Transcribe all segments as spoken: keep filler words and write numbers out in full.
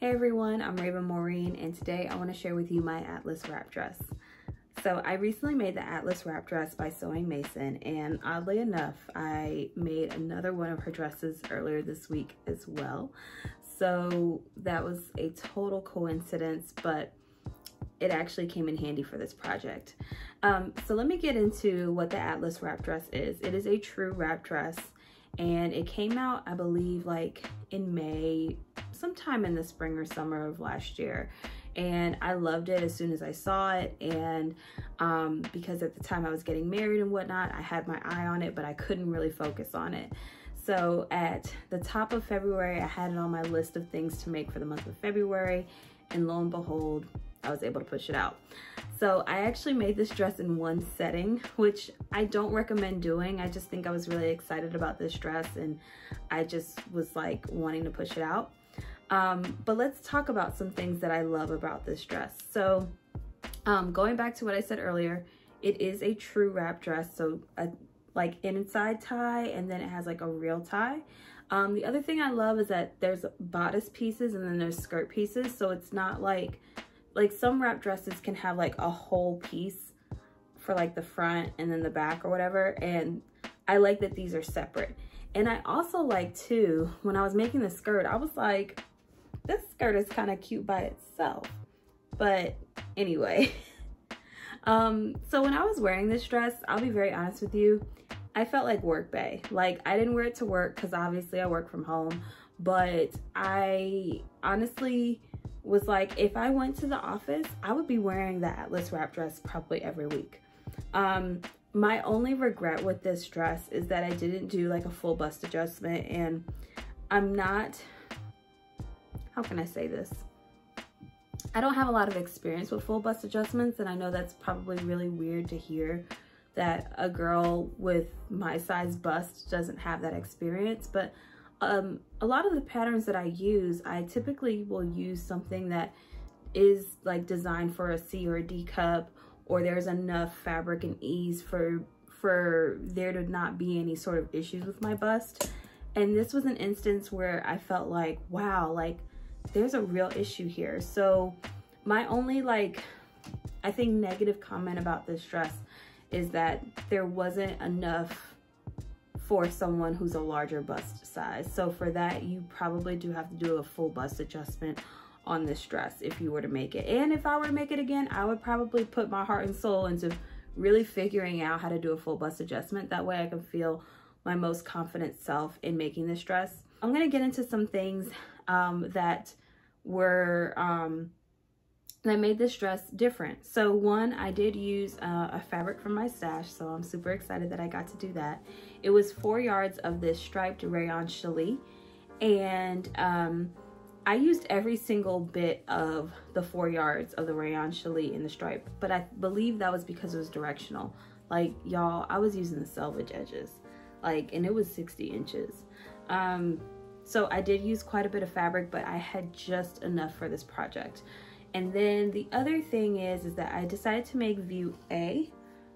Hey everyone, I'm Raven Maureen, and today I want to share with you my Atlas Wrap Dress. So I recently made the Atlas Wrap Dress by Sewing Masin, and oddly enough, I made another one of her dresses earlier this week as well. So that was a total coincidence, but it actually came in handy for this project. Um, so let me get into what the Atlas Wrap Dress is. It is a true wrap dress, and it came out, I believe, like in May, sometime in the spring or summer of last year, and I loved it as soon as I saw it. And um, because at the time I was getting married and whatnot, I had my eye on it, but I couldn't really focus on it. So at the top of February, I had it on my list of things to make for the month of February, and lo and behold, I was able to push it out. So I actually made this dress in one setting, which I don't recommend doing. I just think I was really excited about this dress, and I just was like wanting to push it out. Um, but let's talk about some things that I love about this dress. So um, going back to what I said earlier, it is a true wrap dress. So a, like inside tie, and then it has like a real tie. Um, the other thing I love is that there's bodice pieces and then there's skirt pieces. So it's not like, like some wrap dresses can have like a whole piece for like the front and then the back or whatever. And I like that these are separate. And I also like too, when I was making the skirt, I was like, this skirt is kind of cute by itself. But anyway, um, so when I was wearing this dress, I'll be very honest with you, I felt like work bae. Like I didn't wear it to work because obviously I work from home, but I honestly was like, if I went to the office, I would be wearing the Atlas Wrap Dress probably every week. Um, my only regret with this dress is that I didn't do like a full bust adjustment, and I'm not, how can I say this? I don't have a lot of experience with full bust adjustments, and I know that's probably really weird to hear that a girl with my size bust doesn't have that experience, but Um, a lot of the patterns that I use, I typically will use something that is like designed for a C or a D cup, or there's enough fabric and ease for, for there to not be any sort of issues with my bust. And this was an instance where I felt like, wow, like there's a real issue here. So my only like, I think negative comment about this dress is that there wasn't enough for someone who's a larger bust size. So for that, you probably do have to do a full bust adjustment on this dress if you were to make it. And if I were to make it again, I would probably put my heart and soul into really figuring out how to do a full bust adjustment. That way I can feel my most confident self in making this dress. I'm gonna get into some things um, that were, um, that made this dress different. So one, I did use uh, a fabric from my stash, so I'm super excited that I got to do that. It was four yards of this striped rayon challis, and um, I used every single bit of the four yards of the rayon challis in the stripe, but I believe that was because it was directional. Like y'all, I was using the selvage edges, like, and it was sixty inches. Um, so I did use quite a bit of fabric, but I had just enough for this project. And then the other thing is, is that I decided to make view A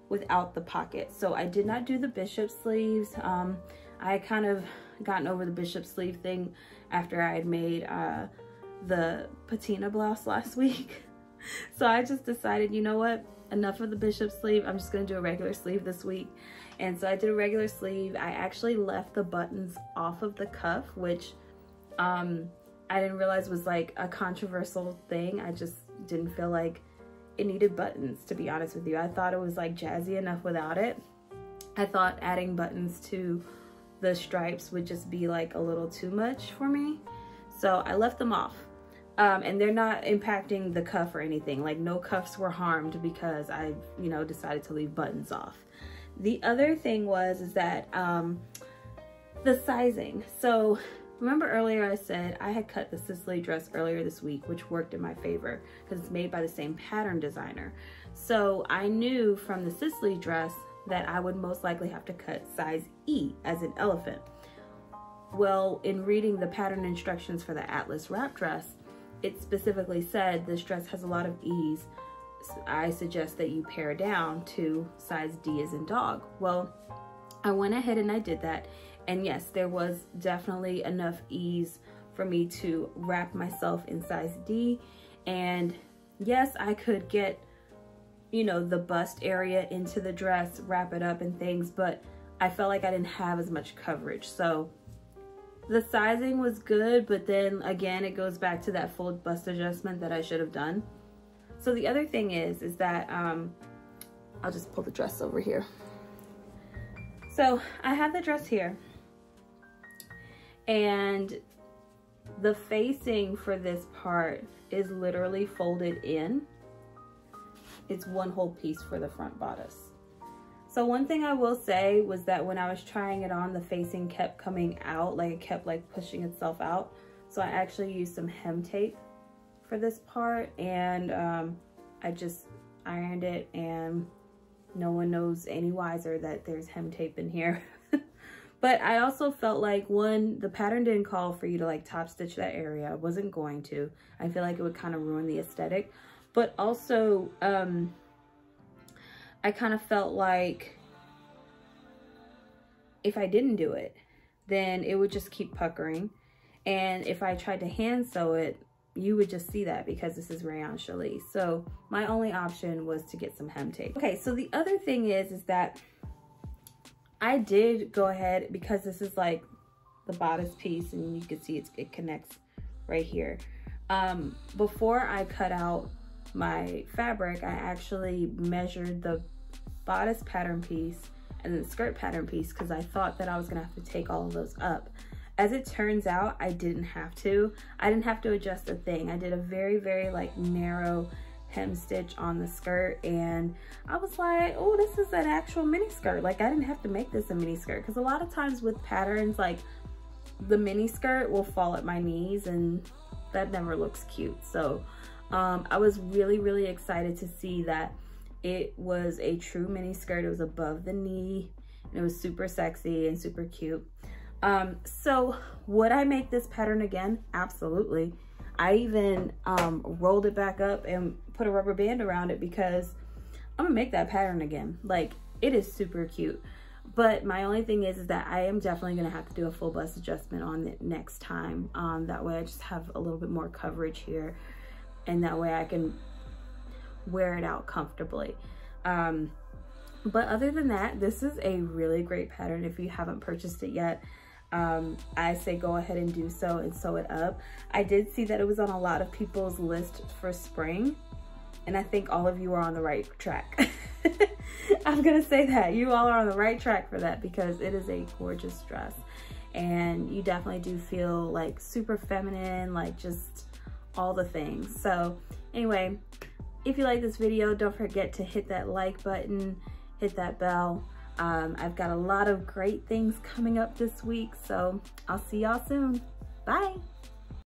without the pocket. So I did not do the bishop sleeves. Um, I kind of gotten over the bishop sleeve thing after I had made uh, the patina blouse last week. So I just decided, you know what, enough of the bishop sleeve. I'm just gonna do a regular sleeve this week. And so I did a regular sleeve. I actually left the buttons off of the cuff, which, um, I didn't realize was like a controversial thing. I just didn't feel like it needed buttons, to be honest with you. I thought it was like jazzy enough without it. I thought adding buttons to the stripes would just be like a little too much for me. So I left them off, um, and they're not impacting the cuff or anything. Like no cuffs were harmed because I, you know, decided to leave buttons off. The other thing was, is that um, the sizing. So remember earlier I said I had cut the Sicily dress earlier this week, which worked in my favor because it's made by the same pattern designer. So I knew from the Sicily dress that I would most likely have to cut size E as an elephant. Well, in reading the pattern instructions for the Atlas Wrap Dress, it specifically said this dress has a lot of E's. I suggest that you pare down to size D as in dog. Well, I went ahead and I did that. And yes, there was definitely enough ease for me to wrap myself in size D. And yes, I could get, you know, the bust area into the dress, wrap it up and things, but I felt like I didn't have as much coverage. So the sizing was good, but then again, it goes back to that full bust adjustment that I should have done. So the other thing is, is that, um, I'll just pull the dress over here. So I have the dress here, and the facing for this part is literally folded in. It's one whole piece for the front bodice. So one thing I will say was that when I was trying it on, the facing kept coming out, like it kept like pushing itself out. So I actually used some hem tape for this part, and um, I just ironed it, and no one knows any wiser that there's hem tape in here. But I also felt like, one, the pattern didn't call for you to like top stitch that area. I wasn't going to. I feel like it would kind of ruin the aesthetic, but also, um, I kind of felt like if I didn't do it, then it would just keep puckering. And if I tried to hand sew it, you would just see that because this is rayon challis. So my only option was to get some hem tape. Okay, so the other thing is, is that I did go ahead, because this is like the bodice piece and you can see it's, it connects right here. Um, before I cut out my fabric, I actually measured the bodice pattern piece and the skirt pattern piece because I thought that I was gonna have to take all of those up. As it turns out, I didn't have to. I didn't have to adjust a thing. I did a very, very like narrow hem stitch on the skirt, and I was like, oh, this is an actual mini skirt. Like I didn't have to make this a mini skirt, because a lot of times with patterns, like the mini skirt will fall at my knees and that never looks cute. So Um, I was really, really excited to see that it was a true mini skirt. It was above the knee and it was super sexy and super cute. Um, so would I make this pattern again? Absolutely. I even um, rolled it back up and put a rubber band around it because I'm gonna make that pattern again. Like, it is super cute. But my only thing is, is that I am definitely gonna have to do a full bust adjustment on it next time. Um, that way I just have a little bit more coverage here, and that way I can wear it out comfortably. Um, but other than that, this is a really great pattern. If you haven't purchased it yet, um, I say go ahead and do so and sew it up. I did see that it was on a lot of people's list for spring, and I think all of you are on the right track. I'm gonna say that. You all are on the right track for that because it is a gorgeous dress, and you definitely do feel like super feminine, like just all the things. So anyway, if you like this video, don't forget to hit that like button, hit that bell. Um, I've got a lot of great things coming up this week, so I'll see y'all soon. Bye.